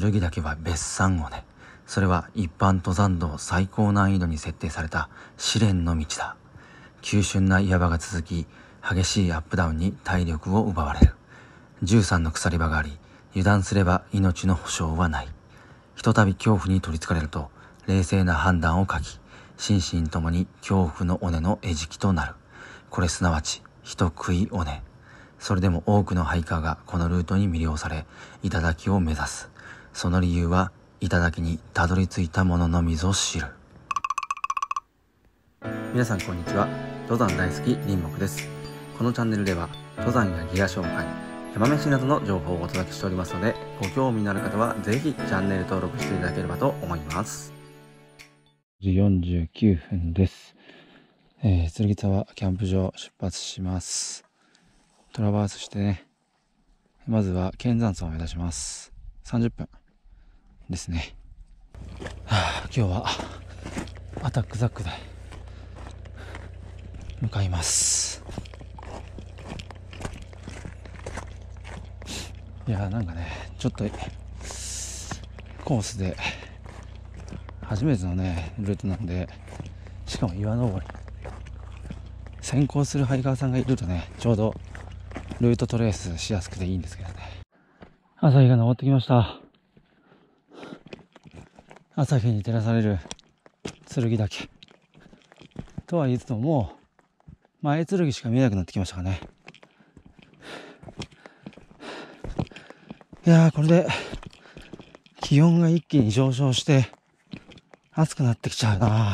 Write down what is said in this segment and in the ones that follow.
剣岳は別山をね、それは一般登山道最高難易度に設定された試練の道だ。急峻な岩場が続き、激しいアップダウンに体力を奪われる。13の鎖場があり、油断すれば命の保証はない。ひとたび恐怖に取りつかれると、冷静な判断を欠き、心身ともに恐怖の尾根の餌食となる。これすなわち、人食い尾根。それでも多くのハイカーがこのルートに魅了され、頂を目指す。その理由は、頂にたどり着いた者のみぞ知る。皆さんこんにちは。登山大好き林木です。このチャンネルでは、登山やギア紹介、山飯などの情報をお届けしておりますので、ご興味のある方はぜひチャンネル登録していただければと思います。10時49分です。剣沢キャンプ場出発します。トラバースしてね、まずは剣山村を目指します。30分ですね。はあ、今日はアタックザックで向かいます。いやーなんかね、ちょっとコースで初めてのねルートなんで、しかも岩登り先行するハイカーさんがいるとね、ちょうどルートトレースしやすくていいんですけどね。朝日が昇ってきました。朝日に照らされる剣岳とは言いつつも、もう前剣しか見えなくなってきましたかね。いやー、これで気温が一気に上昇して暑くなってきちゃうな。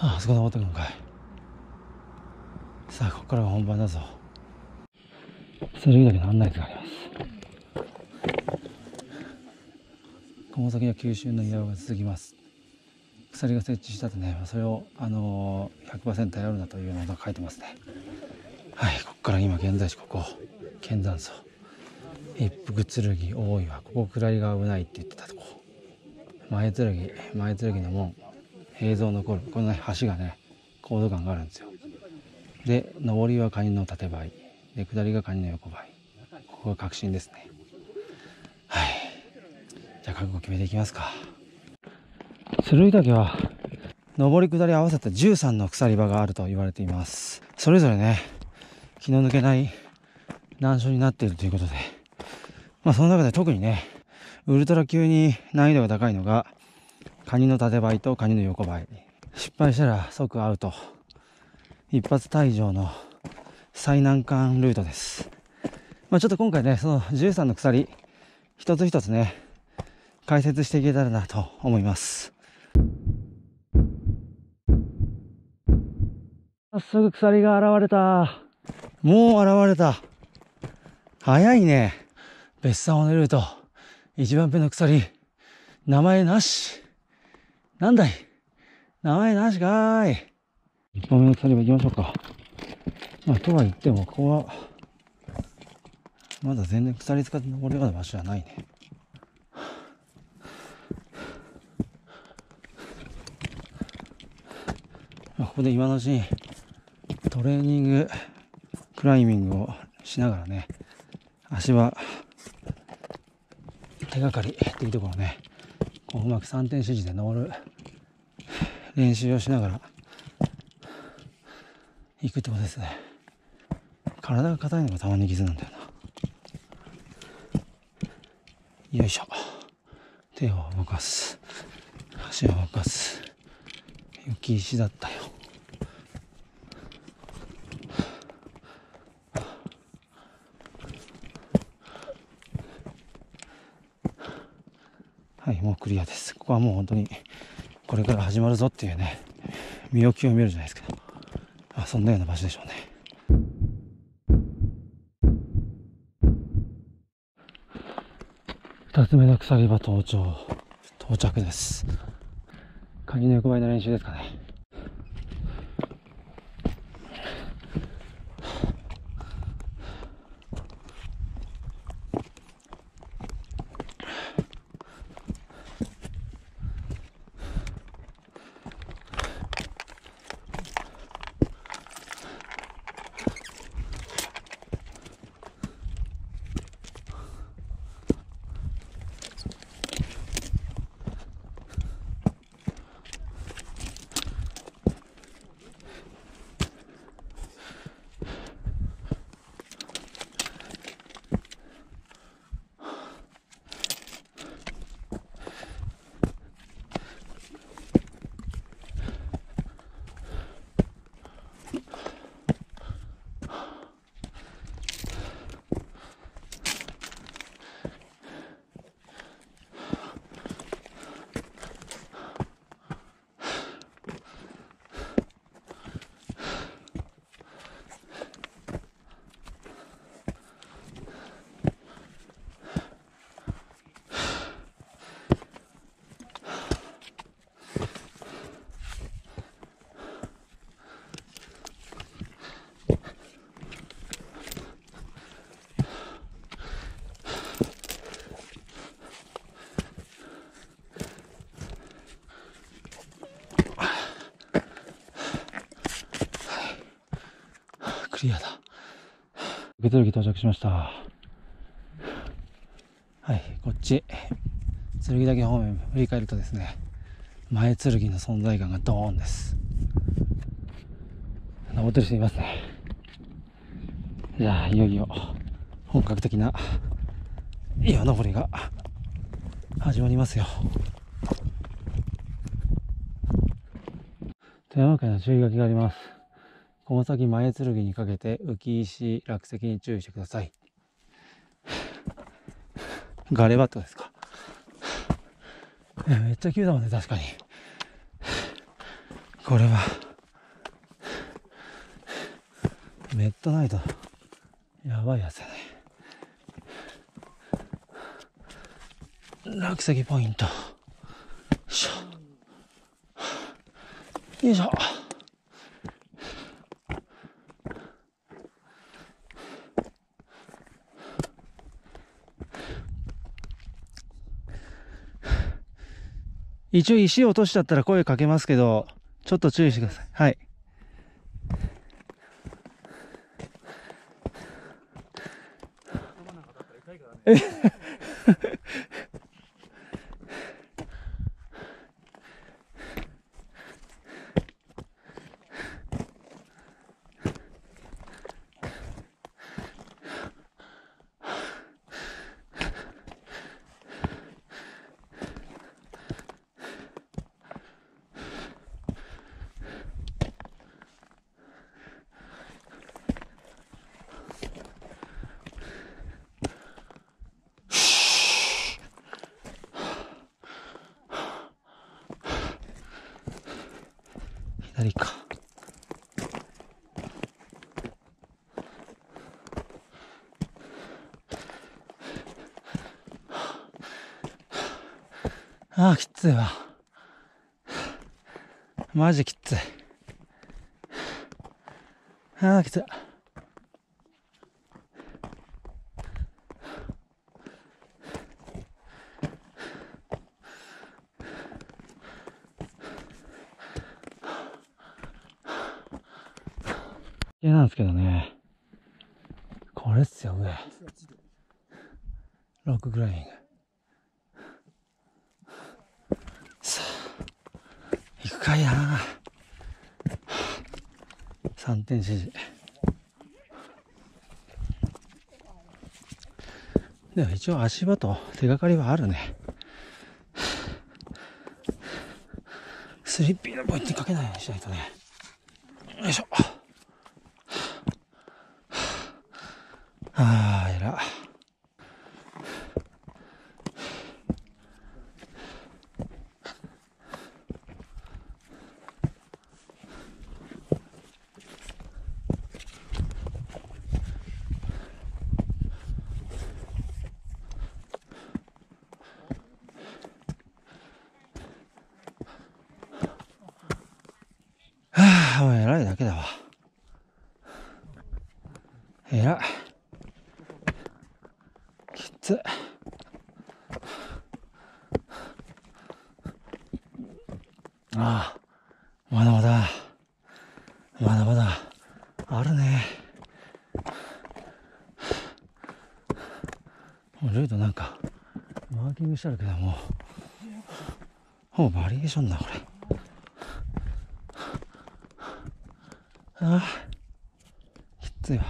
あそこ登ってくるのかい。さあ、ここからが本番だぞ。剣岳の案内図があります。この先は急峻な岩場が続きます。鎖が設置したとね、それを 100% やるなというのが書いてますね。はい、ここから今現在地、ここ剣山荘一服剣大岩、ここ下りが危ないって言ってたとこ、前剣の門、映像残るこの、ね、橋がね高度感があるんですよ。で上りはカニの縦ばいで、下りがカニの横ばい、ここが確信ですね。はい、じゃあ覚悟決めていきますか。剣岳は上り下り合わせた13の鎖場があると言われています。それぞれね気の抜けない難所になっているということで、まあその中で特にねウルトラ級に難易度が高いのがカニの縦ばいとカニの横ばい。失敗したら即アウト、一発退場の最難関ルートです。まあ、ちょっと今回ねその13の鎖一つ一つね解説していけたらなと思います。早速鎖が現れた。もう現れた、早いね。別山尾のルート一番目の鎖、名前なし。なんだい、名前なしかーい。一本目の鎖場行きましょうか。まあとは言ってもここはまだ全然鎖使って登るような場所じゃないね。まあ、ここで今のうちにトレーニングクライミングをしながらね、足は手がかりっていうところね、こううまく3点指示で登る練習をしながら行くってことですね。体が硬いのがたまに傷なんだよな。よいしょ、手を動かす、足を動かす。雪石だったよ。はい、もうクリアです。ここはもう本当にこれから始まるぞっていうね身を清めるじゃないですか。まあ、そんなような場所でしょうね。2つ目の鎖場登頂。到着です。カニの横ばいの練習ですかね。クリアだ。受け取り機到着しました。はい、こっち剣岳方面振り返るとですね、前剣の存在感がドーンです。登ってる人いますね。じゃあいよいよ本格的な岩登りが始まりますよ。富山県の注意書きがあります。この先前剣にかけて浮き石落石に注意してください。ガレバットですか。めっちゃ急だもんね。確かにこれはメットナイトやばいやつだね。落石ポイント。よいしょよいしょ。一応石を落としちゃったら声かけますけど、ちょっと注意してください。はい。左か。ああ、きついわ。マジきつい。ああ、きつい。なんですけどね、これっすよ。上ロッククライミングさあ行くかいな。 3点指示でも一応足場と手がかりはあるね。スリッピーのポイントにかけないようにしないとね。よいしょ。ああ、えら。けだわ。えらいきつい。ああ、まだまだまだまだあるね。もうルートなんかマーキングしてあるけど、もうほぼバリエーションだこれ。ああ、きついわ。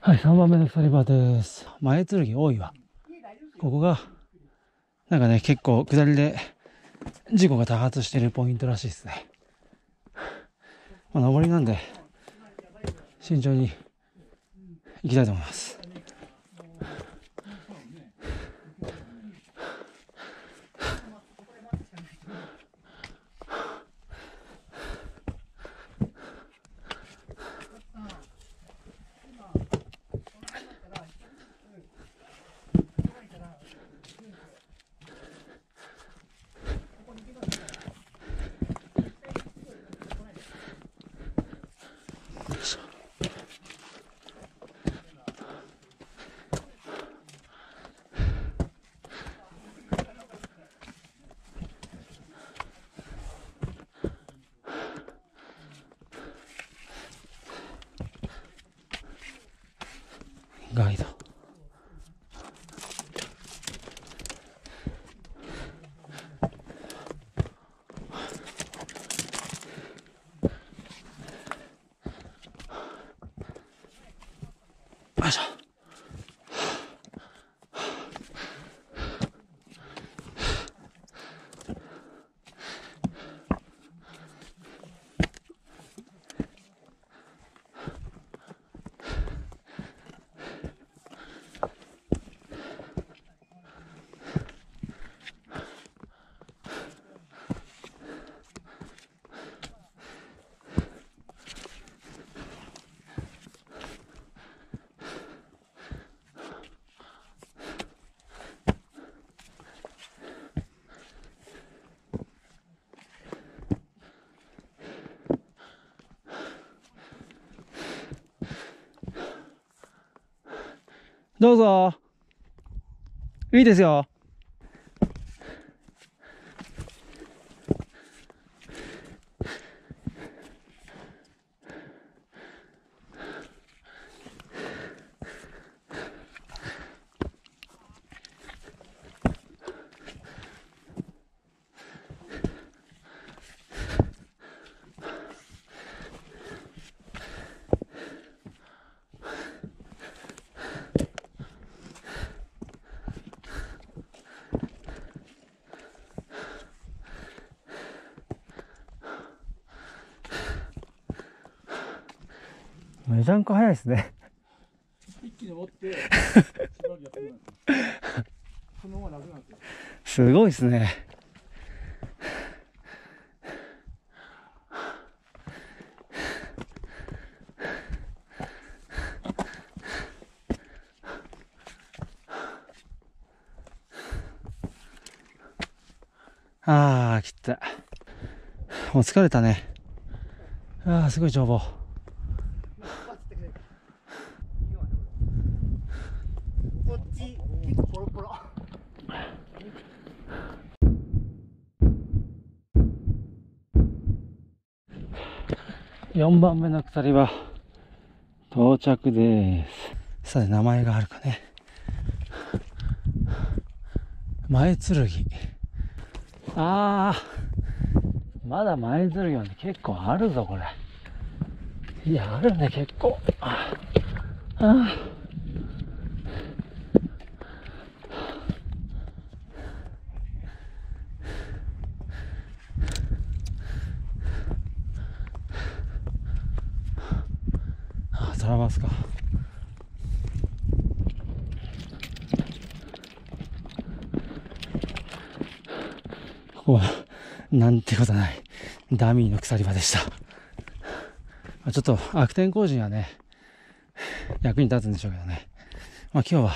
はい、3番目の鎖場です。前剣多いわ。ここがなんかね、結構下りで事故が多発しているポイントらしいですね。まあ、上りなんで慎重に行きたいと思います。ガイド。よいしょ。どうぞ、いいですよ。めちゃんこ早いですね。一気に持ってそのまま楽なんですよ。すごいですね。ああ、きった。もう疲れたね。ああ、すごい眺望。4番目の鎖は到着です。さて、名前があるかね。前剣。あー、まだ前剣はね、結構あるぞこれ。いや、あるね、結構。ああ、トラバースか。ここはなんてことないダミーの鎖場でした。ちょっと悪天候時にはね、役に立つんでしょうけどね。まあ、今日は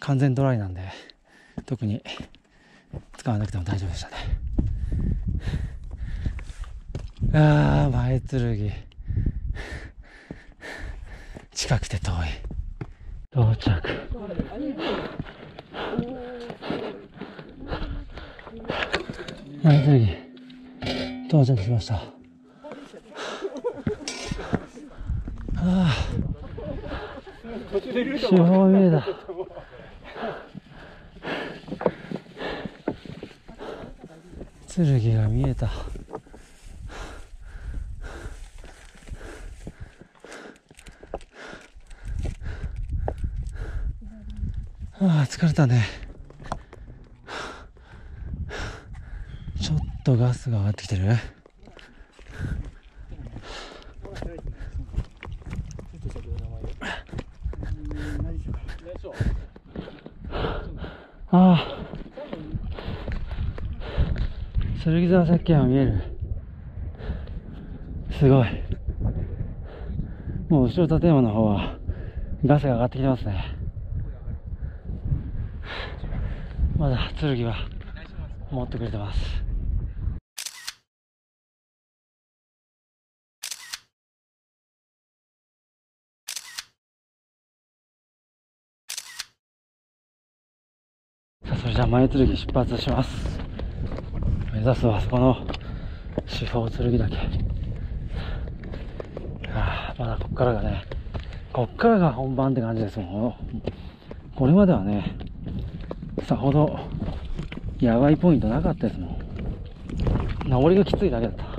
完全ドライなんで特に使わなくても大丈夫でしたね。あー、前剣近くて遠い。到着。前剣到着しました。あー、四方見えだ。剣が見えた。ああ、疲れたね。ちょっとガスが上がってきてる。ああ、剣沢石鹸は見える。すごい。もう後ろ建山の方はガスが上がってきてますね。まだ剣は持ってくれてます。さあ、それじゃあ前剣出発します。目指すはそこの四方剣岳。ああ、まだこっからがね、こっからが本番って感じですもん。これまではね、さほど野外ポイントなかったですもん。登りがきついだけだった。こ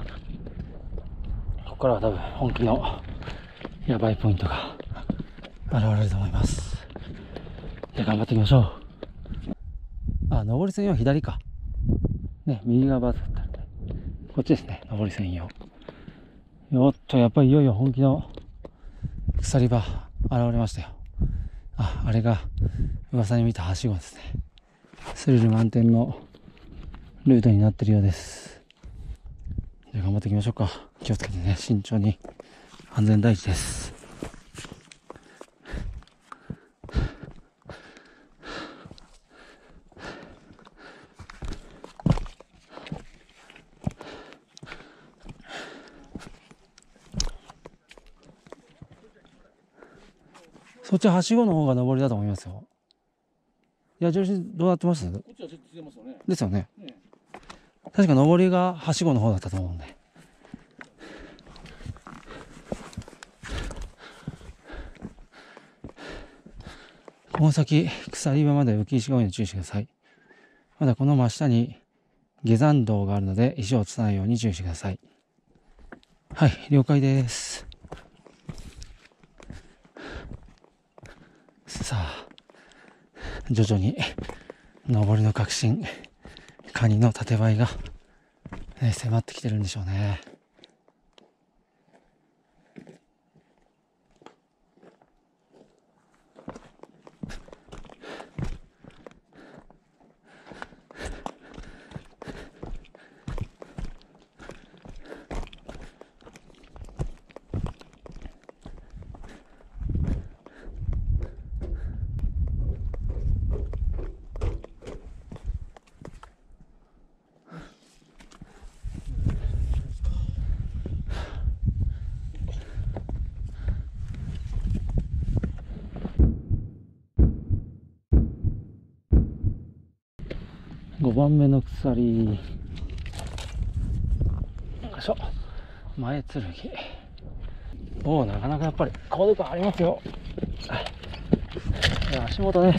こからは多分本気の野外ポイントが現れると思います。じゃあ頑張っていきましょう。あ、登り専用左かね、右側バスだったんでこっちですね、登り専用。おっと、やっぱりいよいよ本気の鎖場現れましたよ。あ、あれが噂に見たはしごですね。スリル満点のルートになってるようです。じゃあ頑張っていきましょうか。気をつけてね、慎重に。安全第一です。そっちはしごの方が上りだと思いますよ。矢印どうなってます？こっちはちょっと出ますよね。ですよね。ね、確か上りがはしごの方だったと思うんで。この先、鎖場まで浮き石が多いので注意してください。まだこの真下に下山道があるので石を落とさないように注意してください。はい、了解です。さあ、徐々に上りの確信、カニの縦ばいが、ね、迫ってきてるんでしょうね。5番目の鎖。よいしょ。前剣。おお、なかなかやっぱり高度感ありますよ。足元ね、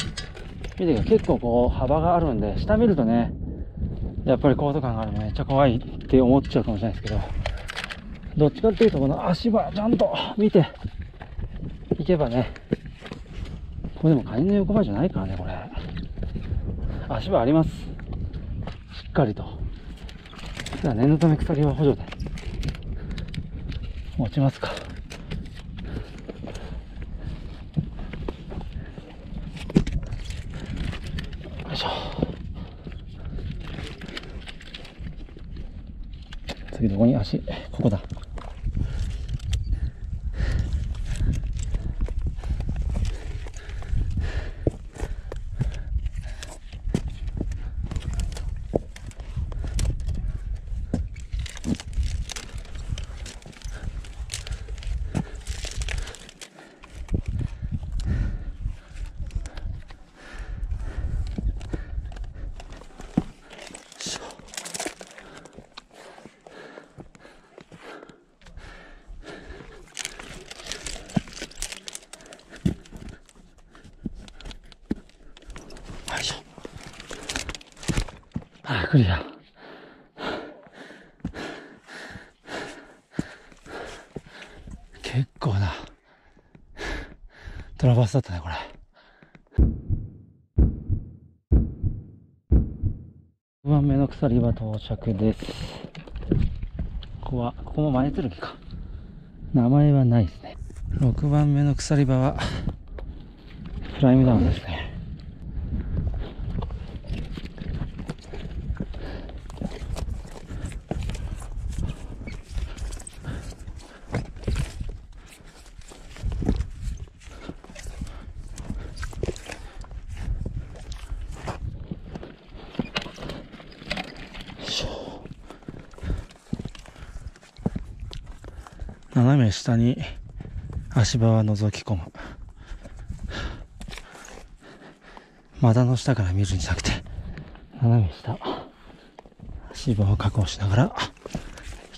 見てください。結構こう幅があるんで、下見るとね、やっぱり高度感があるのめっちゃ怖いって思っちゃうかもしれないですけど、どっちかっていうとこの足場ちゃんと見ていけばね、これでもカニの横ばいじゃないからね、これ。足場あります。しっかりと。じゃあ念のため鎖は補助で持ちますか。よいしょ。次どこに足？ここだ。あ、クリア。結構なトラバースだったね、これ。2番目の鎖は到着です。ここもマネツルキか。名前はないですね。6番目の鎖場はプライムダウンですね。斜め下に足場は覗き込む。股の下から見るんじゃなくて、斜め下、足場を確保しながら行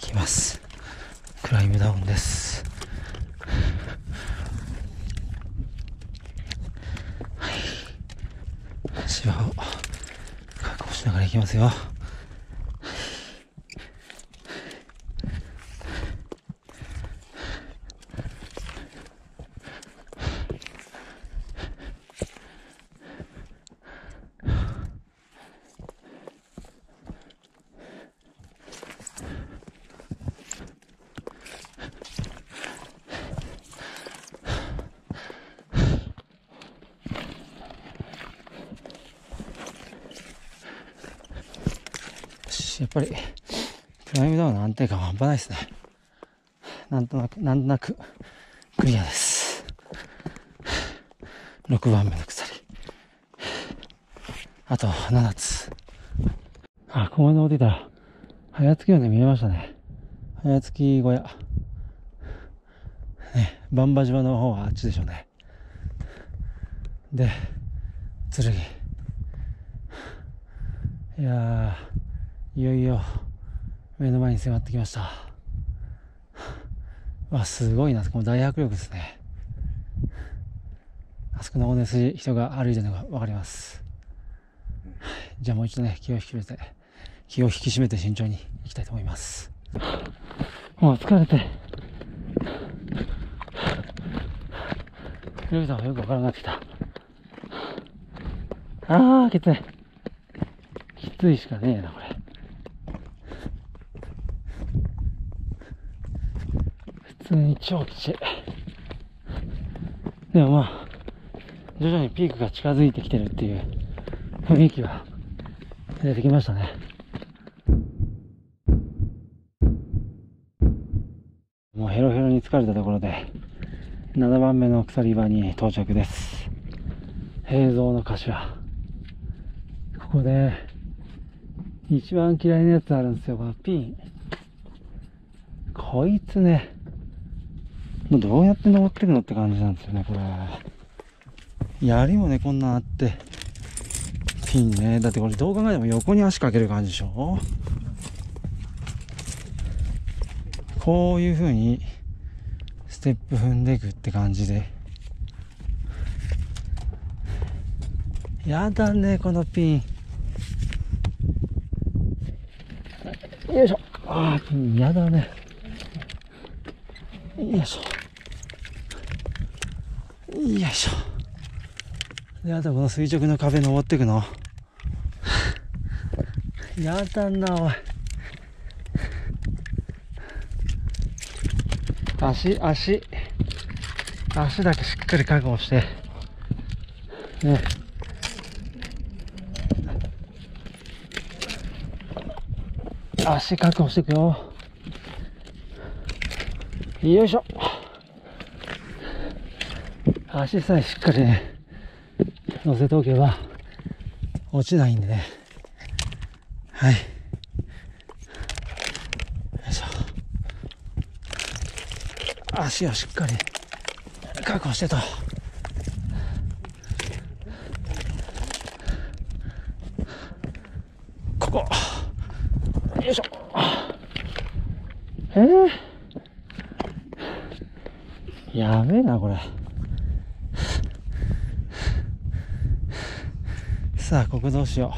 きます。クライムダウンです。はい、足場を確保しながら行きますよ。やっぱりクライムダウンの安定感は半端ないですね。なんとなくクリアです。6番目の鎖、あと7つ。あ、ここまで登っていたら早月がね見えましたね。早月小屋ね、バンバ島の方はあっちでしょうね。で剣、いやー、いよいよ目の前に迫ってきました。わ、すごいな、この大迫力ですね。あそこの尾根筋、人が歩いてるのがわかります。じゃあもう一度ね、気を引き締めて慎重にいきたいと思います。もう疲れて、ルビさんはよくわからなくてきた。ああ、きつい。きついしかねえな、これ。普通に超きちい。でもまあ徐々にピークが近づいてきてるっていう雰囲気は出てきましたね。もうヘロヘロに疲れたところで7番目の鎖場に到着です。平蔵の頭、ここで一番嫌いなやつあるんですよ、このピン。こいつね、どうやって登ってるのって感じなんですよね、これ。槍もね、こんなんあって。ピンね。だってこれどう考えても横に足かける感じでしょ。こういう風に、ステップ踏んでいくって感じで。やだね、このピン。よいしょ。ああ、ピンやだね。よいしょ。よいしょ。で、あとこの垂直の壁登ってくの。やだな、おい。足だけしっかり確保して。ね。足確保していくよ。よいしょ。足さえしっかりね、乗せておけば、落ちないんでね。はい。よいしょ。足をしっかり確保してと。ここ。よいしょ。やべえな、これ。さあ、ここどうしよ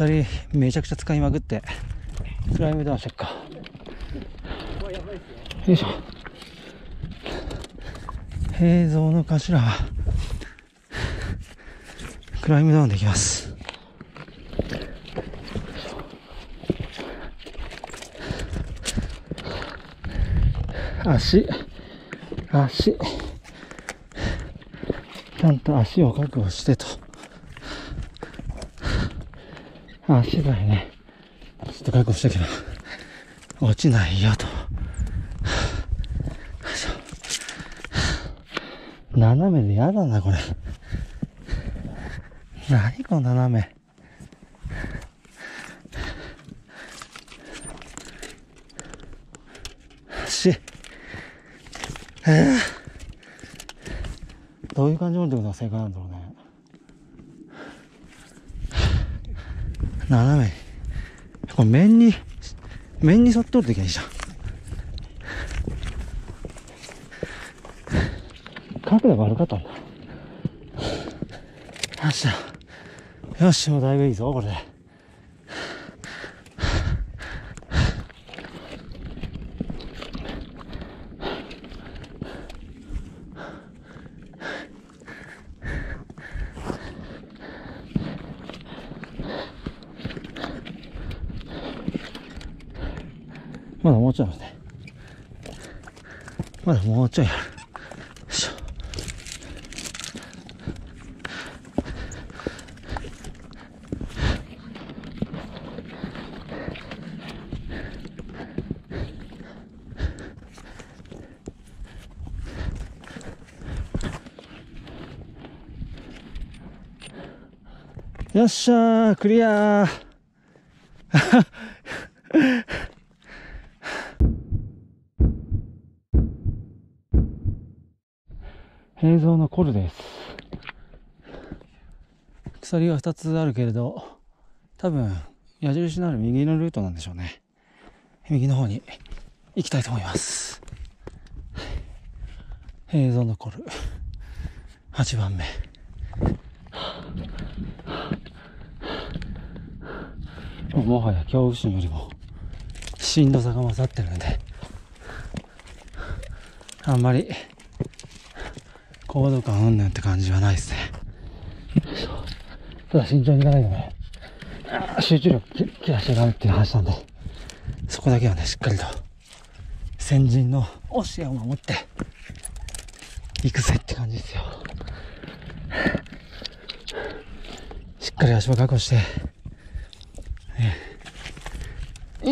鎖めちゃくちゃ使いまくってクライムダウンしてっか。よいしょ。平蔵の頭クライムダウンできます。足ちゃんと足を確保してと。足だよね。ちょっと確保しとけば落ちないよと。斜めでやだなこれ。何この斜め。足どういう感じ持ってくるのが正解なんだろうね。斜め。これ面に沿っておるときはいいじゃん。角度が悪かったんだ。よしだ。よし、もうだいぶいいぞ、これで。まだもうちょいあるね。まだもうちょいある。よいしょ。よっしゃー、クリアー。平蔵のコルです。鎖が2つあるけれど、多分矢印のある右のルートなんでしょうね。右の方に行きたいと思います。平蔵のコル8番目。もはや恐怖心よりもしんどさが勝ってるので、あんまり高度感うんぬんって感じはないですね。ただ慎重にいかないとね、集中力切らしていかないっていう話なんで、そこだけはね、しっかりと先人の教えを守っていくぜって感じですよ。しっかり足場確保して、ね、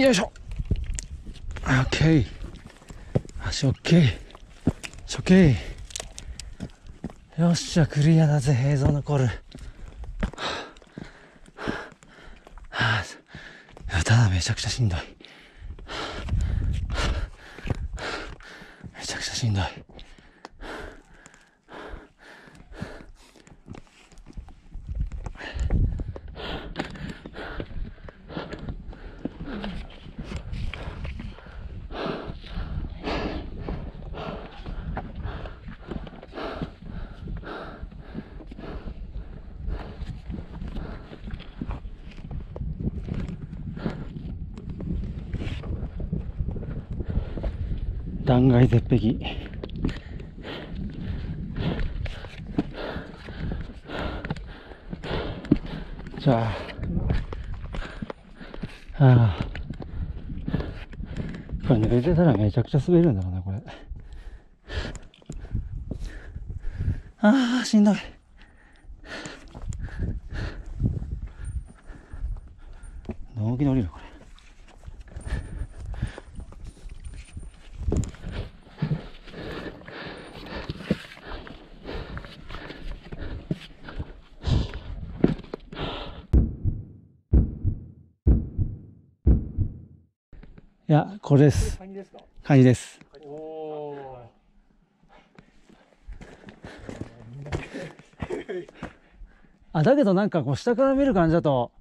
よいしょ。 OK、 足 OK、 足 OK。よっしゃ、クリアだぜ、平蔵のコール。ただめちゃくちゃしんどい。めちゃくちゃしんどい。断崖絶壁。じゃあ、これ抜けてたらめちゃくちゃ滑るんだろうな、これ。ああ、しんどい。動機で降りる、これ。いや、これです。カニですか？カニです。おー。あ、だけどなんかこう下から見る感じだと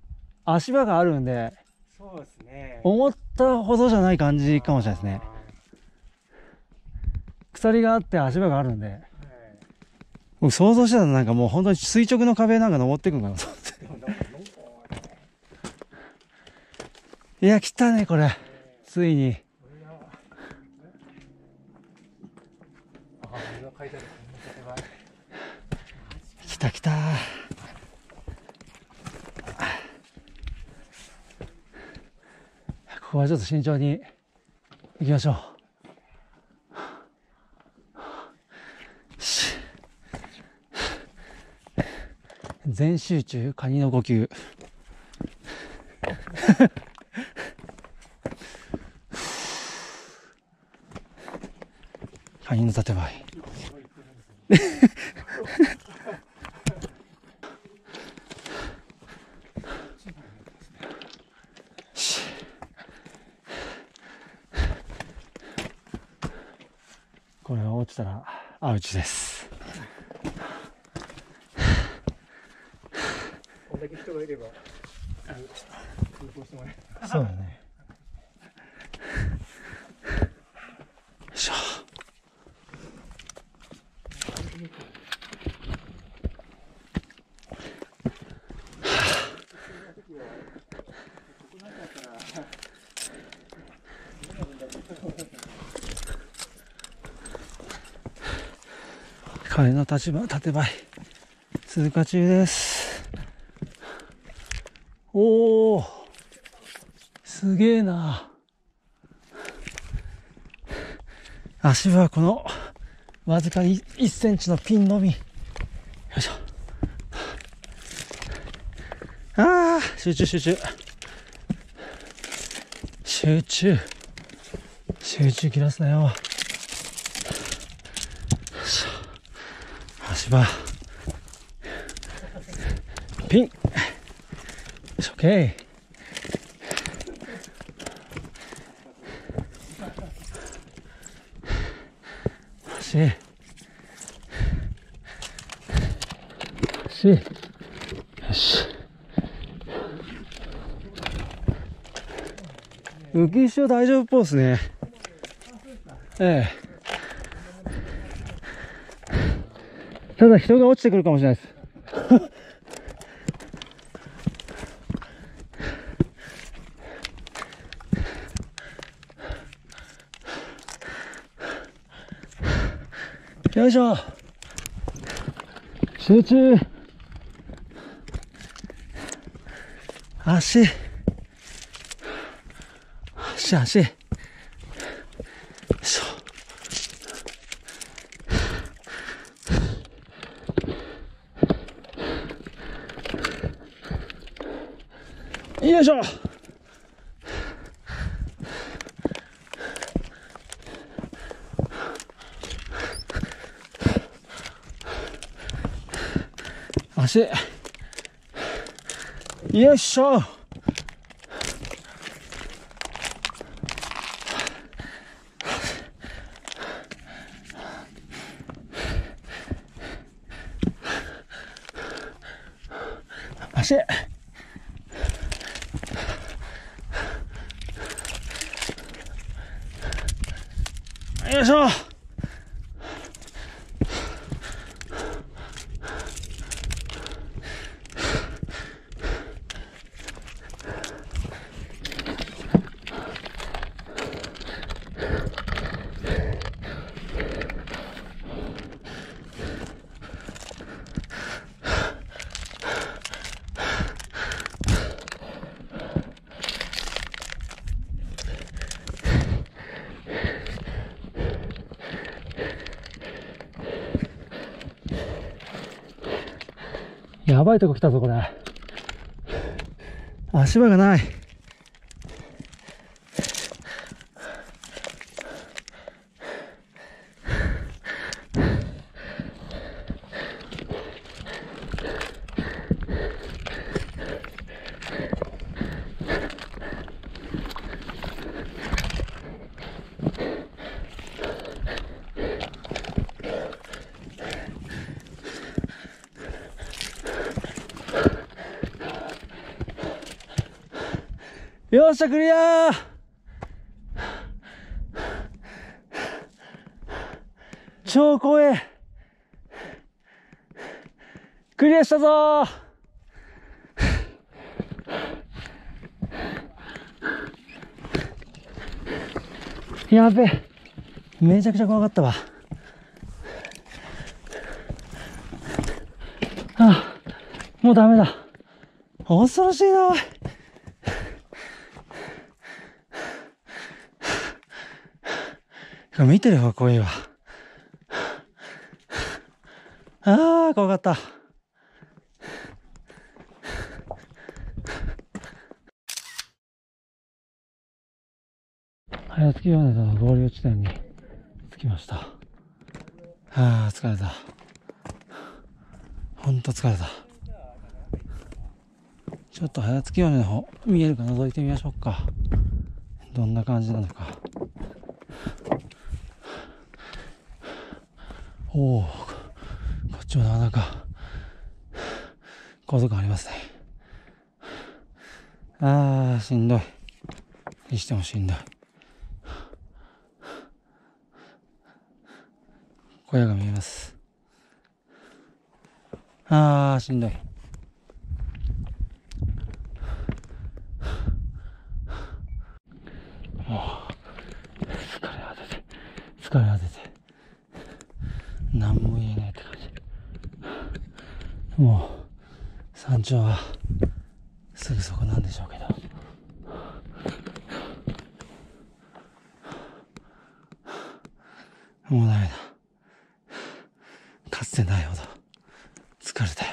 足場があるんで、そうですね。思ったほどじゃない感じかもしれないですね。鎖があって足場があるんで、はい、僕想像してたのなんかもう本当に垂直の壁なんか登っていくんかなと思って。いや、来たね、これ。ついに。来た来た。ここはちょっと慎重に行きましょう。全集中、カニの呼吸。カニの立てばい。これが落ちたらアウチです。人がいればそうだね。よいしょ。彼の立場立てばい通過中です。おー、すげえな。足はこのわずかに1センチのピンのみ。よいしょ。あー、集中集中集中集中、切らすなよ。よいしょ。足場ピン。OK。 足足、よし。浮き石は大丈夫っぽいですね。ええ、ただ人が落ちてくるかもしれないです。よいしょ。集中。足足足。よいしょ。よいしょ。足、よいしょ。足、よいしょ。やばいとこ来たぞ、これ。足場がない。よっしゃ、クリアー。超怖え。クリアしたぞー。やべえ、めちゃくちゃ怖かったわ。ああ、もうダメだ。恐ろしいな。見てる方が怖いわ。ああ、怖かった。早月米田の合流地点に着きました。ああ、疲れた。ほんと疲れた。ちょっと早月米田の方見えるか覗いてみましょうか。どんな感じなのか。おお、こっちもなかなか高速感ありますね。ああ、しんどい。にしてもしんどい。小屋が見えます。ああ、しんどい。もう疲れ果てて何も言えないって感じ。もう山頂はすぐそこなんでしょうけど、もうダメだ。かつてないほど疲れたよ。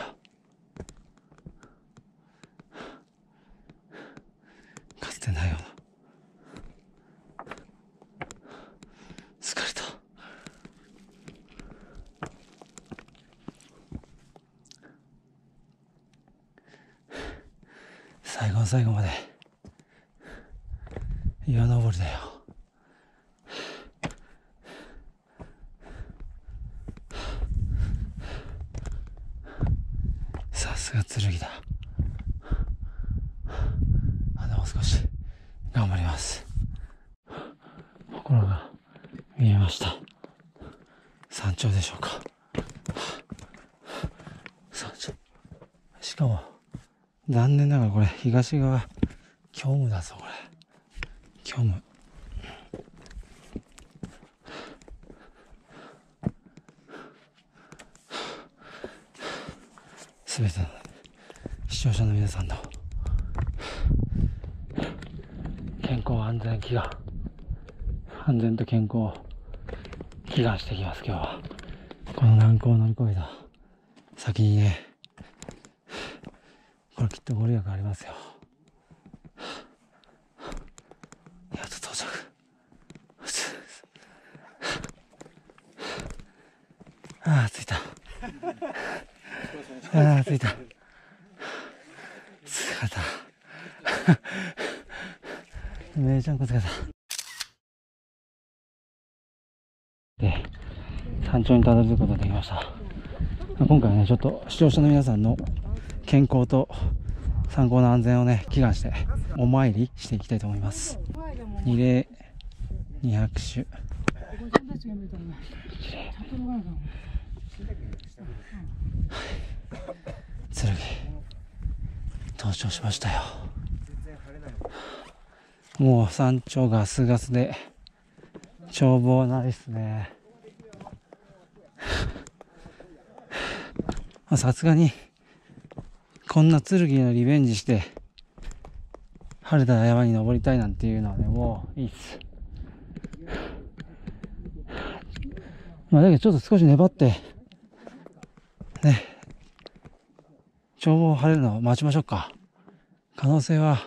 かつてないほど最後まで岩登りだよ。さすが剣だ。あともう少し頑張ります。心が見えました。山頂でしょうか。山頂、しかも残念ながらこれ東側虚無だぞ。これ虚無。すべての視聴者の皆さんの健康安全祈願、安全と健康を祈願していきます。今日はこの難攻を乗り越えた先にね、これきっとご利益ありますよ。やっと到着。ああ、着いた。ああ、着いた。疲れた。めちゃんこ疲れた。で、山頂にたどり着くことができました。今回はね、ちょっと視聴者の皆さんの健康と参考の安全をね、祈願してお参りしていきたいと思います。二礼二拍手。剣登頂しましたよ。もう山頂ガスガスで眺望はないですね。さすがにこんな剣のリベンジして晴れた山に登りたいなんていうのはね、もういいっす。まあだけどちょっと少し粘ってね、眺望晴れるのを待ちましょうか。可能性は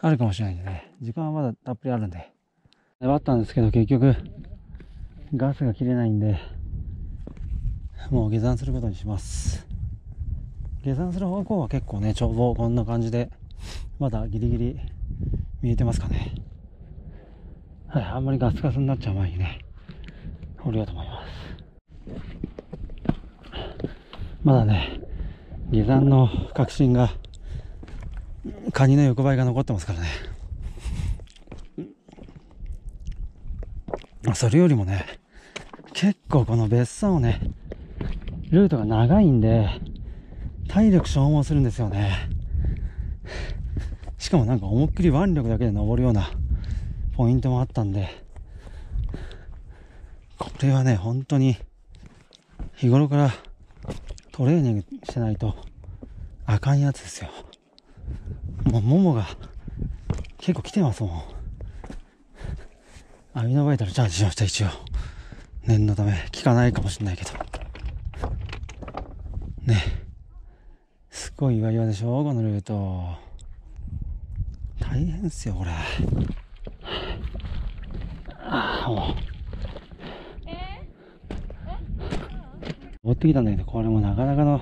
あるかもしれないんでね、時間はまだたっぷりあるんで。粘ったんですけど結局ガスが切れないんで、もう下山することにします。下山する方向は結構ね、眺望こんな感じで、まだギリギリ見えてますかね。はい、あんまりガスガスになっちゃう前にね、降りようと思います。まだね、下山の確信が、カニの横ばいが残ってますからね。それよりもね、結構この別荘をね、ルートが長いんで、体力消耗するんですよね。しかもなんか思いっきり腕力だけで登るようなポイントもあったんで、れはね、本当に日頃からトレーニングしてないとあかんやつですよ。もう桃が結構来てますもん。アミノバイタルチャージしました。一応念のため効かないかもしれないけどね。すごい岩岩でしょ、このルート。大変っすよこれ。ああ、もう持ってきたんだけど、これもなかなかの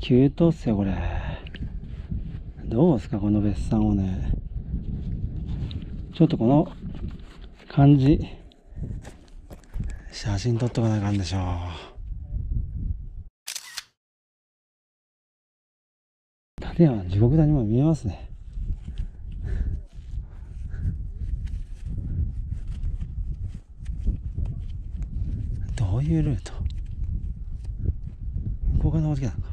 急登っすよこれ。どうですかこの別山をね。ちょっとこの感じ写真撮っとかなあかんでしょう。立山地獄谷も見えますね。どういうルート、向こうから登ってきたのか。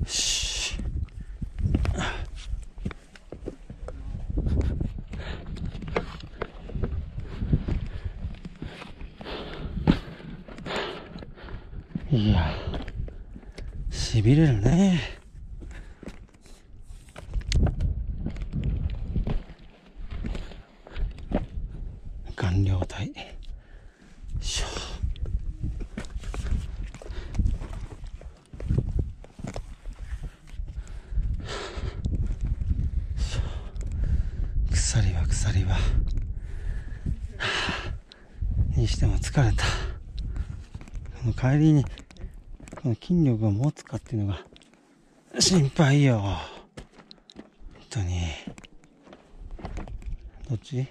よし、いや、しびれるね。顔料体しょ。鎖は鎖はにしても疲れた。この帰りにこの筋力が持つかっていうのが心配よ、本当に。どっち？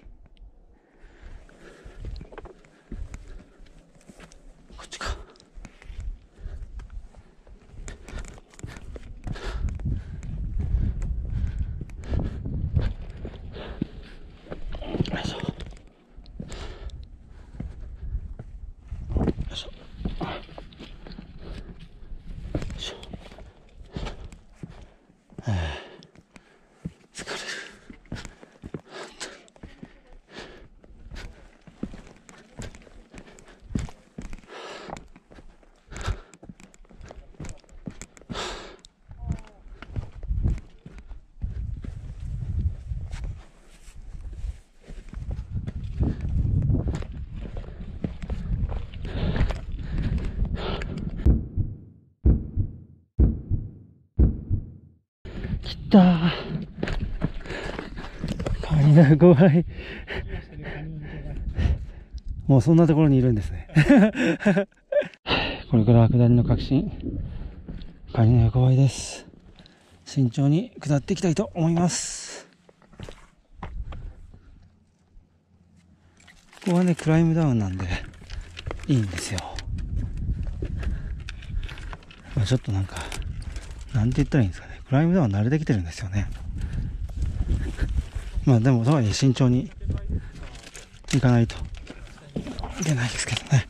こっちか。カニが怖い。もうそんなところにいるんですね。これから下りの確信、カニの横ばいです。慎重に下っていきたいと思います。ここはねクライムダウンなんでいいんですよ。まあ、ちょっとなんかなんて言ったらいいんですかね、クライムダウン慣れてきてるんですよね。まあでもとはいえ慎重に行かないといけないですけどね。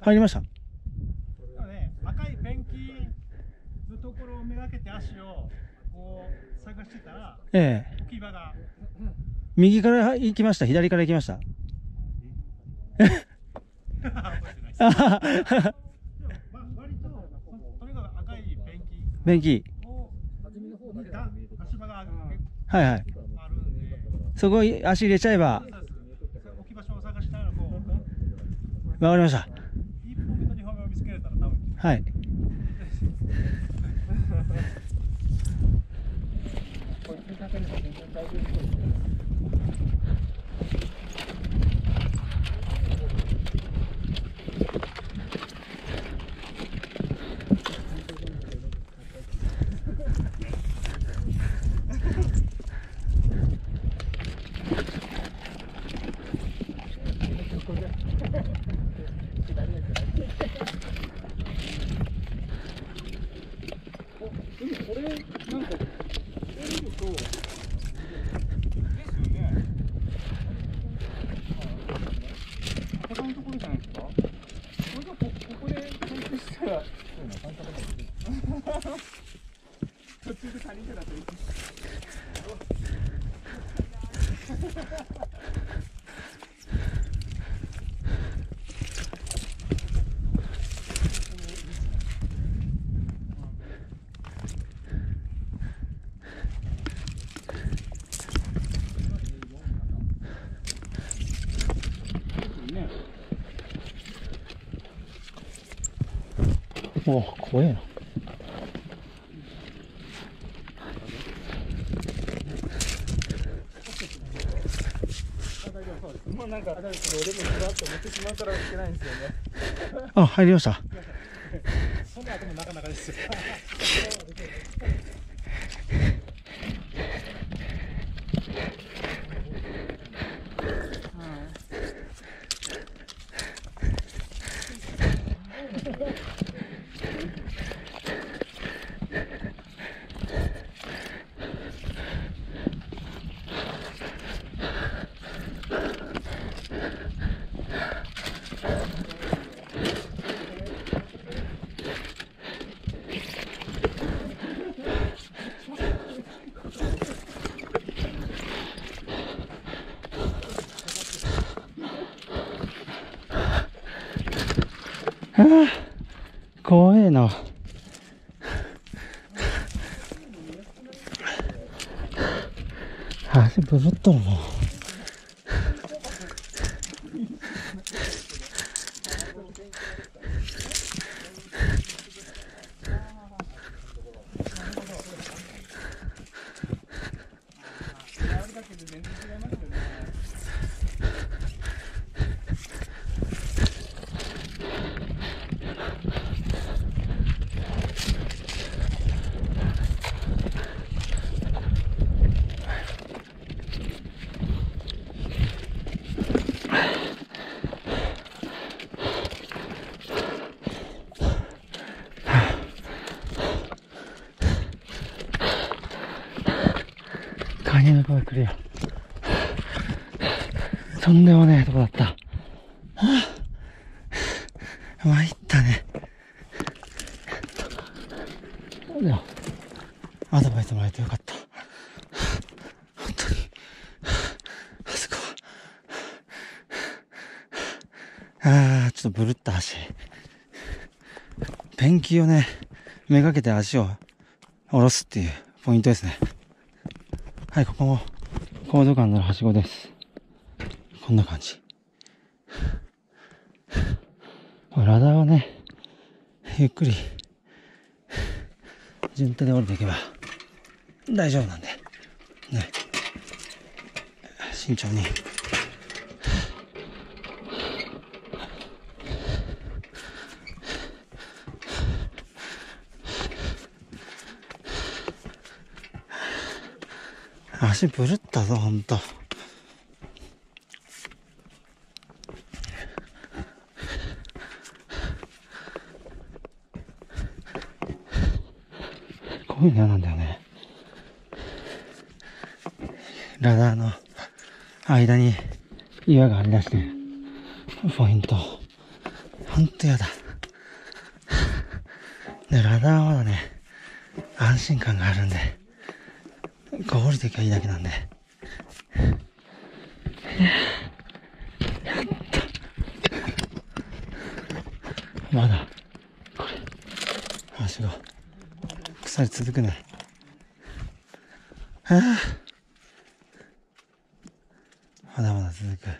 入りました。赤いペンキのところをめがけて足を探してたら、置き場が右から行きました、左から行きました。割ととにかく赤い便器を足場がはいはい。そこに足入れちゃえば。置き場所を探したらもう。わかりました。一本目と二本目を見つけられたら多分。はい。おぉ、怖いな。もうなんか、俺もふわっと持ってしまうからいけないんですよね。あ、入りました。その後もなかなかですよ。ああ、怖えな。足ブルっとるもん。カニの声来るよ。とんでもねえとこだった。はあ、参ったね。アドバイスもらえてよかった。本当に。あそこは。ああ、ちょっとブルった足。ペンキをね、めがけて足を下ろすっていうポイントですね。はい、ここも高度感のあるはしごです。こんな感じ。ラダーをね、ゆっくり、順手で降りていけば大丈夫なんで、ね、慎重に。足ぶるったぞ、ほんと。こういうの嫌なんだよね。ラダーの間に岩がありだして、ポイント。ほんと嫌だ。で、ラダーはまだね、安心感があるんで。こう降りていけばいいだけなんで。まだ、これ、足が、鎖続くね。まだまだ続く。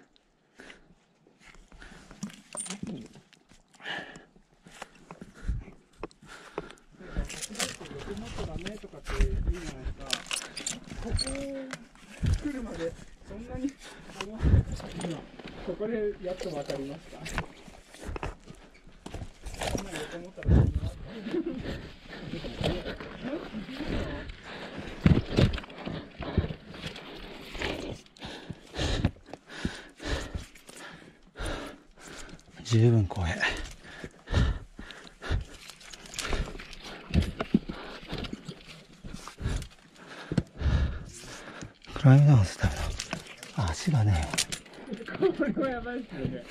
ここ来るまでそんなに今ここでやっと分かりました。十分怖い。クライムダウンするための足がね、これはやばいっすよね。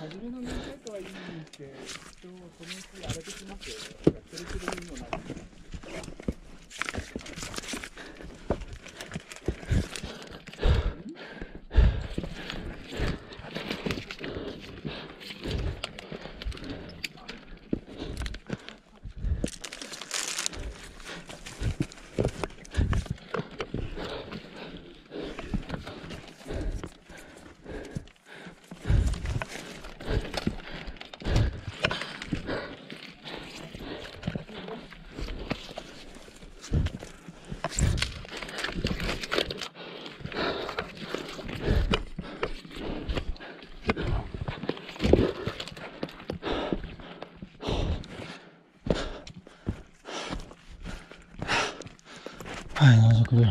初めの何回かはいいんで、人をそのうち荒れてきますよね。それくらいにもなる。続で。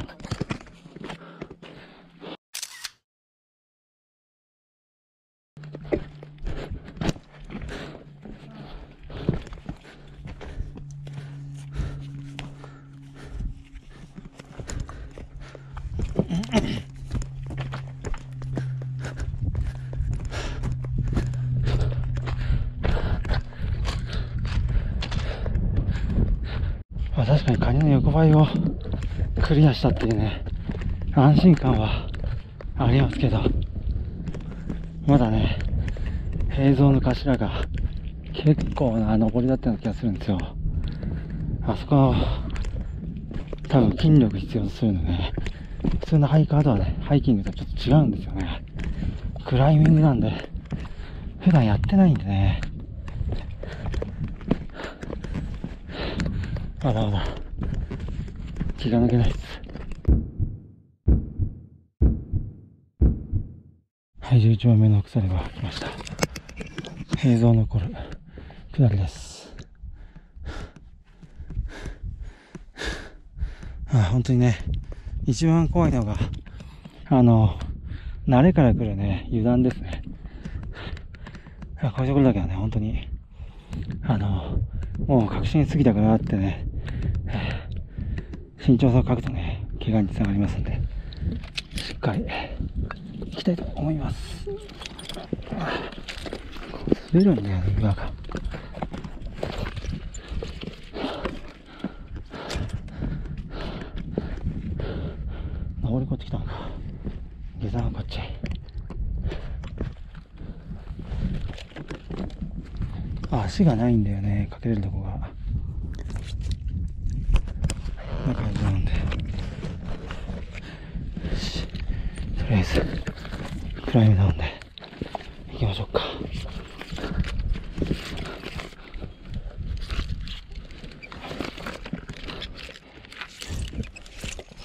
確かにカニの横ばいをクリアしたっていうね、安心感はありますけど、まだね、平蔵の頭が結構な上りだったような気がするんですよ。あそこは多分筋力必要とするので、ね、普通のハイカーとはね、ハイキングとはちょっと違うんですよね。クライミングなんで、普段やってないんでね。あらあら、気が抜けないです。はい、11番目の鎖が来ました。平蔵の頃、下りです。本当にね、一番怖いのが、慣れから来るね、油断ですね。こういうところだけはね、本当に、もう確信すぎたからってね、慎重さを欠くとね、怪我につながりますんで、しっかりいきたいと思います。滑るんだよね、岩が。登りこっち来たのか。下山はこっち。足がないんだよね、かけれるとこが。な感じなんで。よし、とりあえず、暗闇なんで、行きましょうか。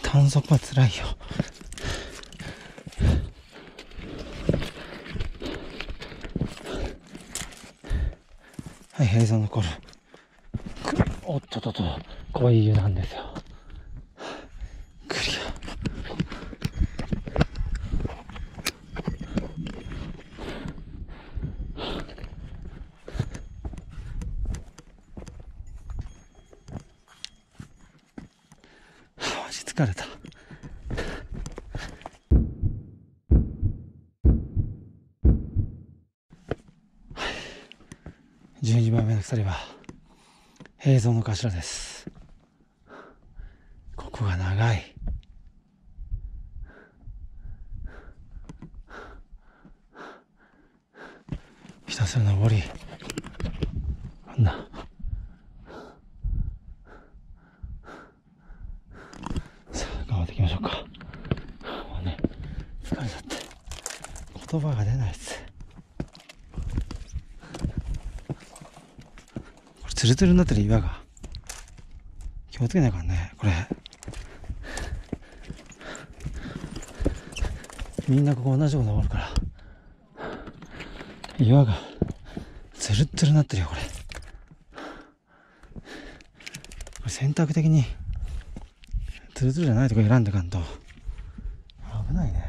短足は辛いよ。はい、平蔵の頃。おっとっとっと、こういう油断ですよ。クリア。マジ疲れた。12番目の鎖は平蔵の頭です。ここが長い。ひたすら登り、こんなさあ頑張っていきましょうか。もうね、疲れちゃって言葉が出ないです。ツルツルになってる岩が。気をつけないからね、これ。みんなここ同じとこ登るから。岩が、ツルツルになってるよ、これ。これ選択的に、ツルツルじゃないとこ選んでかんと。危ないね。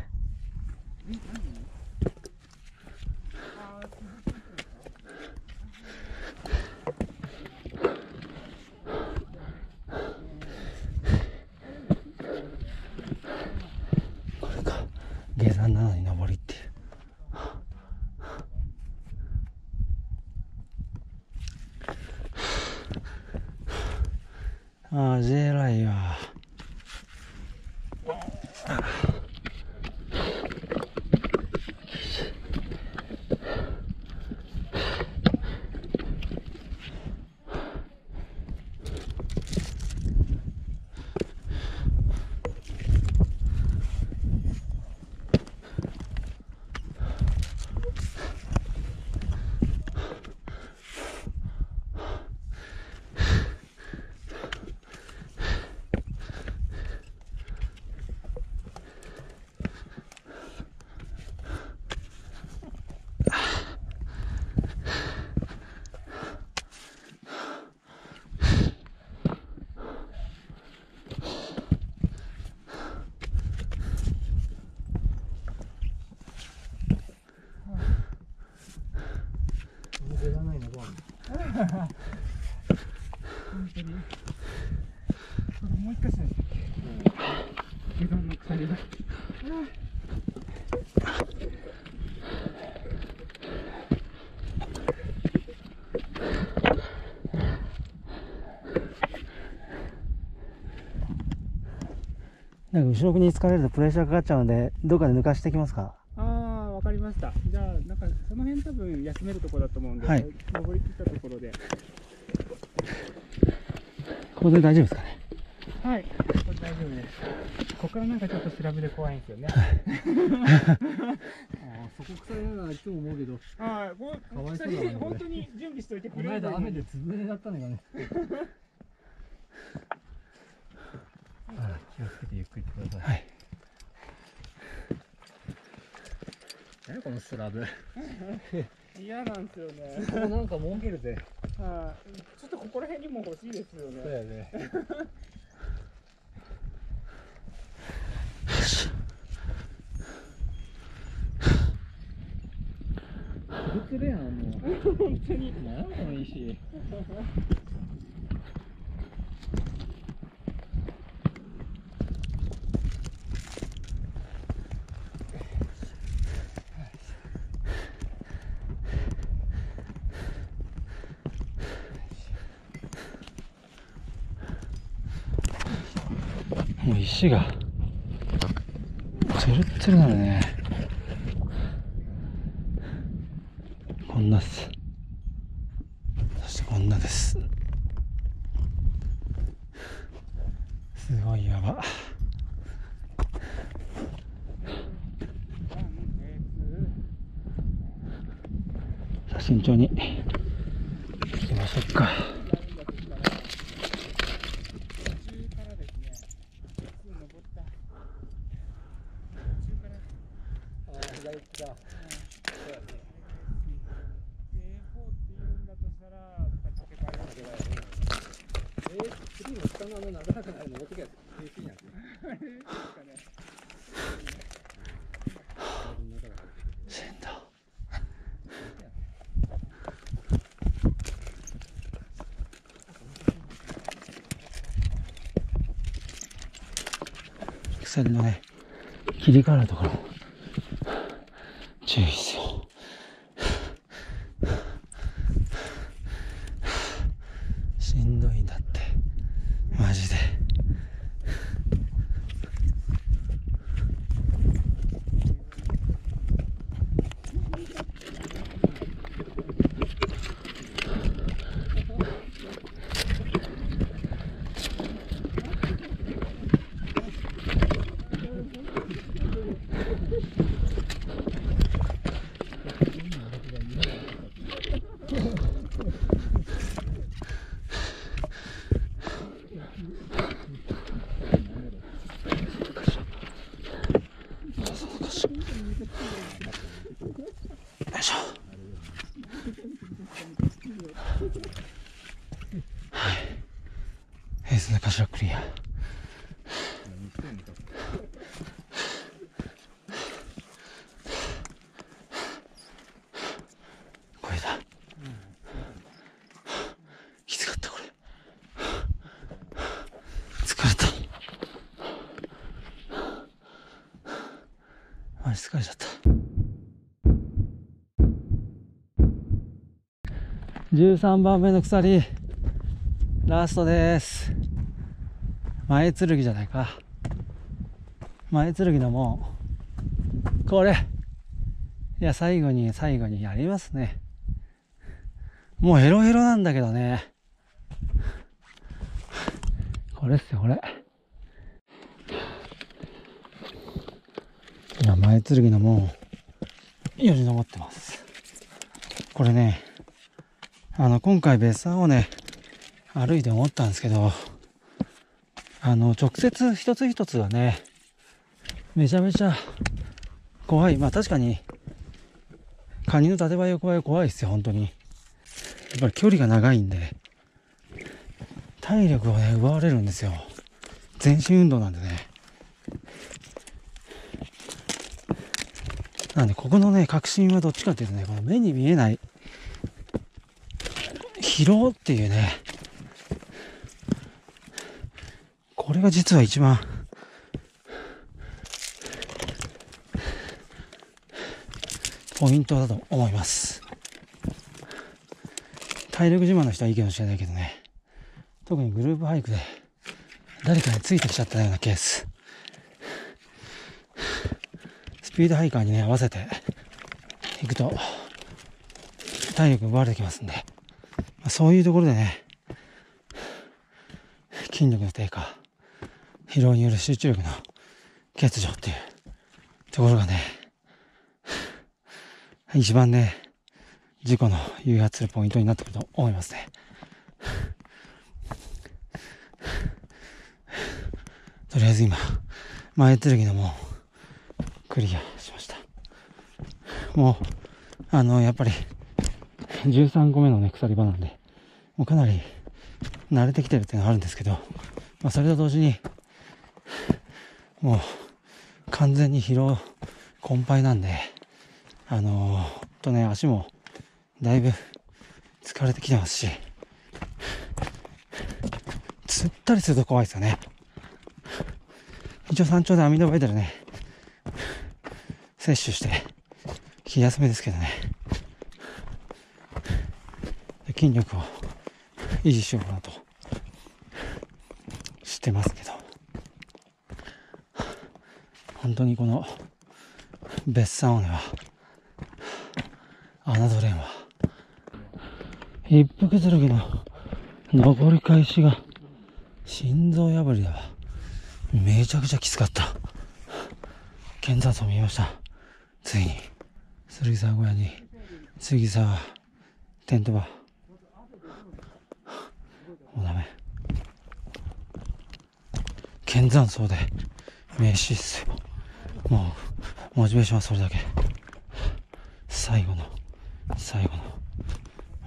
下山なのに登りっていう。あ、ジェライは。もう一箇所でしたっけ、うどんの鎖が。なんか後ろに疲れるとプレッシャーかかっちゃうので、どっかで抜かしてきますか。わかりました。じゃあなんかその辺多分休めるところだと思うんで、はい、登り切ったところでここで大丈夫ですかね。はい、ここで大丈夫です。ここからなんかちょっと調べで怖いんですよね。そこ臭いな、いつも思うけど。ああ、こう臭い、本当に準備しておいてくれないと。雨で潰れだったのがね。気をつけてゆっくり行ってください。はい、何このスラブ。嫌なんですよね。ここなんか儲けるぜ。ちょっとここら辺にも欲しいですよね。そうやね。ぶつれやんもう。本当に。なんこの石。もう石がつるつるなのね。こんなっす。そしてこんなです。すごいやば。さあ慎重に行きましょうか。鎖のね、切り替わるところ注意ですよ。しんどいんだってマジで。疲れちゃった。13番目の鎖ラストです。前剣じゃないか。前剣のもうこれ、いや最後に最後にやりますね。もうヘロヘロなんだけどね。これっすよこれ。今前剣のもうよじ登ってます。これね、今回別山をね歩いて思ったんですけど、直接一つ一つがねめちゃめちゃ怖い。まあ確かにカニの縦ばい横ばい怖いですよ本当に。やっぱり距離が長いんで体力をね奪われるんですよ。全身運動なんでね。なんでここのね、核心はどっちかっていうとね、この目に見えない、疲労っていうね、これが実は一番ポイントだと思います。体力自慢の人はいいかもしれないけどね、特にグループハイクで誰かについてきちゃったようなケース、スピードハイカーにね合わせていくと体力奪われてきますんで、そういうところでね、筋力の低下、疲労による集中力の欠如っていうところがね、一番ね、事故の誘発するポイントになってくると思いますね。とりあえず今、前剣のもうクリアしました。もう、やっぱり、13個目のね、鎖場なんで、もうかなり慣れてきてるっていうのがあるんですけど、それと同時に、もう、完全に疲労困憊なんで、足もだいぶ疲れてきてますし、釣ったりすると怖いですよね。一応山頂でアミノバイタルね、摂取して気休めですけどね、筋力を維持しようかなとしてますけど、本当にこの別山尾根は、侮れんわ。一服剣の登り返しが心臓破りだわ。めちゃくちゃきつかった。剣山荘見えました。ついに、杉沢小屋に、杉沢、テント場。もうダメ。剣山荘で名刺っすよ。もう、モチベーションはそれだけ。最後の、最後の、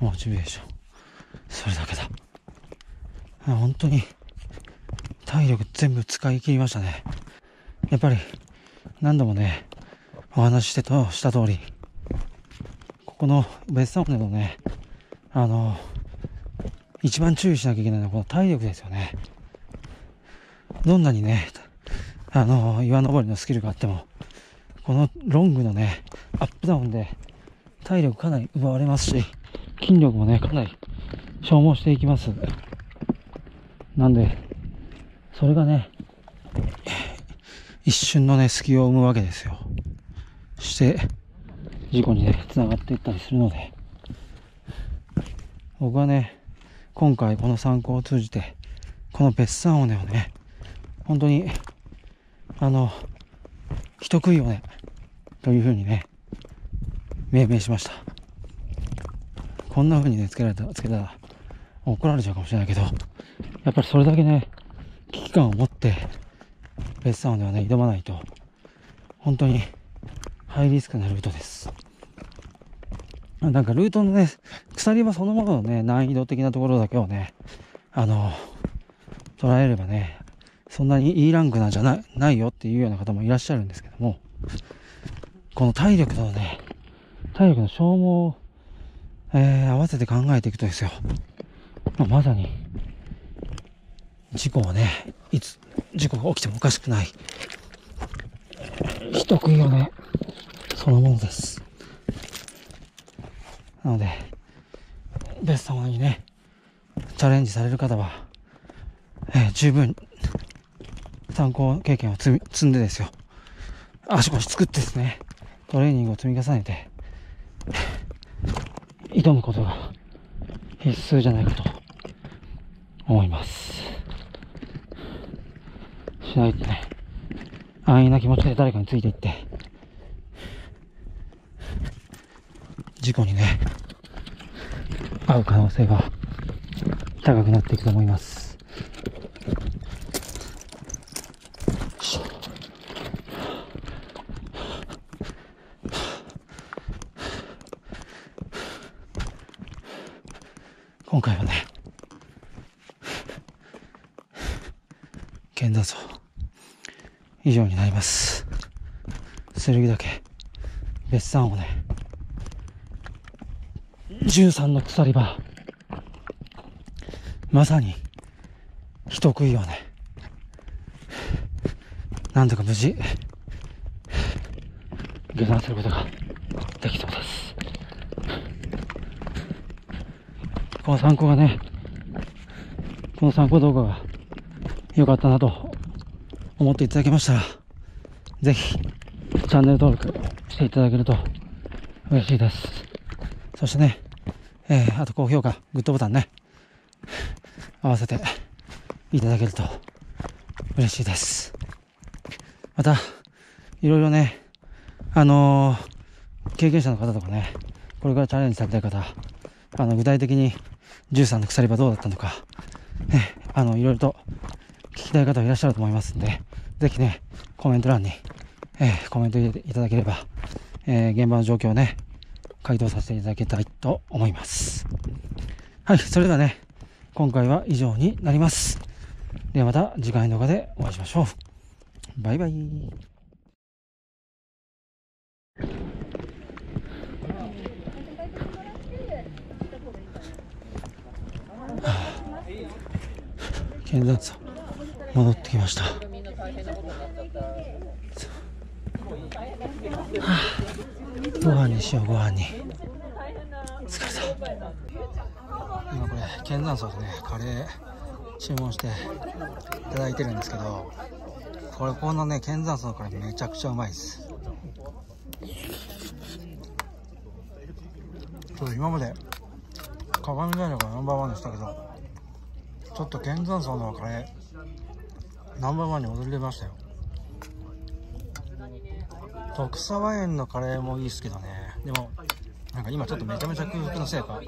モチベーション。それだけだ。本当に、体力全部使い切りましたね。やっぱり、何度もね、お話ししてとした通り、ここの別荘のね、一番注意しなきゃいけないのはこの体力ですよね。どんなにね、岩登りのスキルがあっても、このロングのね、アップダウンで体力かなり奪われますし、筋力もね、かなり消耗していきます。なんで、それがね、一瞬のね、隙を生むわけですよ。して、事故にね、繋がっていったりするので、僕はね、今回この参考を通じて、この別山尾根をね、本当に、人食いをね、というふうにね、命名しました。こんなふうにね、つけたら、怒られちゃうかもしれないけど、やっぱりそれだけね、危機感を持って、別山尾根はね、挑まないと、本当に、ハイリスクなルートです。なんかルートのね、鎖場そのもののね、難易度的なところだけをね、捉えればね、そんなにいいランクなんじゃないよっていうような方もいらっしゃるんですけども、この体力の消耗を、合わせて考えていくとですよ、まさに、事故はね、いつ事故が起きてもおかしくない、人食いをね、そのものです。なので、別山尾根にね、チャレンジされる方は、十分、参考経験を積んでですよ、足腰作ってですね、トレーニングを積み重ねて、挑むことが必須じゃないかと思います。しないとね、安易な気持ちで誰かについていって、事故にね、遭う可能性が高くなっていくと思います。今回はね、剣山荘以上になります。剣岳別山尾根13の鎖場まさに人食いよね。なんとか無事下山することができそうです。この参考がね、この参考動画が良かったなと思っていただけましたら、ぜひチャンネル登録していただけると嬉しいです。そしてね、あと高評価、グッドボタンね、合わせていただけると嬉しいです。またいろいろね、経験者の方とかね、これからチャレンジされたい方、具体的に13の鎖場どうだったのか、ね、いろいろと聞きたい方いらっしゃると思いますんで、ぜひね、コメント欄に、コメント入れていただければ、現場の状況をね、回答させていただきたいと思います。はい、それではね、今回は以上になります。ではまた次回の動画でお会いしましょう。バイバイ。剣山さん戻ってきました。はあ、ご飯にしよう、ご飯に。疲れた。今これ剣山さんでね、カレー注文していただいてるんですけど、これこのね、剣山さんのカレーめちゃくちゃうまいです。ちょっと今まで鏡平がナンバーワンでしたけど、ちょっと剣山荘のカレーナンバーワンに踊り出ましたよ。徳沢園のカレーもいいですけどね、でもなんか今ちょっとめちゃめちゃ空腹のせいか、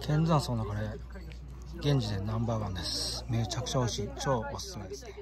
剣山荘のカレー現時点ナンバーワンです。めちゃくちゃ美味しい、超おすすめですね。